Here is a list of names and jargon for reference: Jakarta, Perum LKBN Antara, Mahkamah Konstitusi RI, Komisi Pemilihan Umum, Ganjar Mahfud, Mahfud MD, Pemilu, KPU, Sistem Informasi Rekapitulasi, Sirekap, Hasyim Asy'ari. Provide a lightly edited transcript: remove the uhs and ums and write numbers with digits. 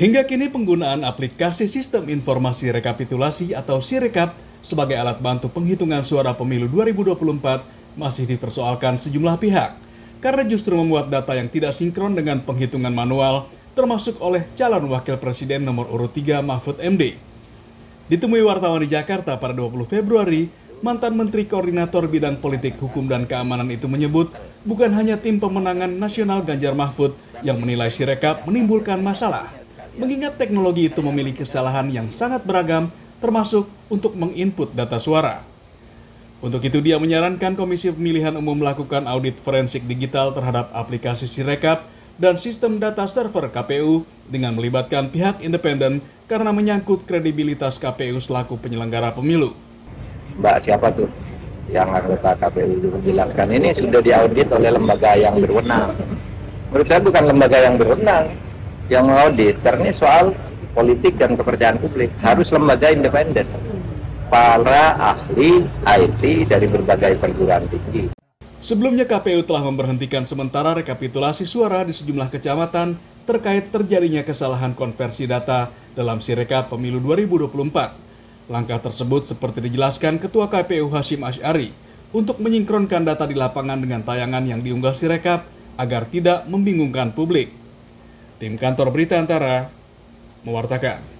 Hingga kini penggunaan aplikasi Sistem Informasi Rekapitulasi atau Sirekap sebagai alat bantu penghitungan suara pemilu 2024 masih dipersoalkan sejumlah pihak karena justru membuat data yang tidak sinkron dengan penghitungan manual termasuk oleh calon wakil presiden nomor urut 3 Mahfud MD. Ditemui wartawan di Jakarta pada 20 Februari, mantan Menteri Koordinator Bidang Politik, Hukum, dan Keamanan itu menyebut bukan hanya tim pemenangan nasional Ganjar Mahfud yang menilai Sirekap menimbulkan masalah, mengingat teknologi itu memiliki kesalahan yang sangat beragam, termasuk untuk menginput data suara. Untuk itu dia menyarankan Komisi Pemilihan Umum melakukan audit forensik digital terhadap aplikasi Sirekap dan sistem data server KPU dengan melibatkan pihak independen karena menyangkut kredibilitas KPU selaku penyelenggara pemilu. Mbak siapa tuh yang anggota KPU menjelaskan ini sudah diaudit oleh lembaga yang berwenang. Menurut saya bukan lembaga yang berwenang yang mengaudit, karena ini soal politik dan kepercayaan publik, harus lembaga independen, para ahli IT dari berbagai perguruan tinggi. Sebelumnya KPU telah memberhentikan sementara rekapitulasi suara di sejumlah kecamatan terkait terjadinya kesalahan konversi data dalam Sirekap Pemilu 2024. Langkah tersebut seperti dijelaskan Ketua KPU Hasyim Asy'ari untuk menyinkronkan data di lapangan dengan tayangan yang diunggah Sirekap agar tidak membingungkan publik. Tim Kantor Berita Antara mewartakan.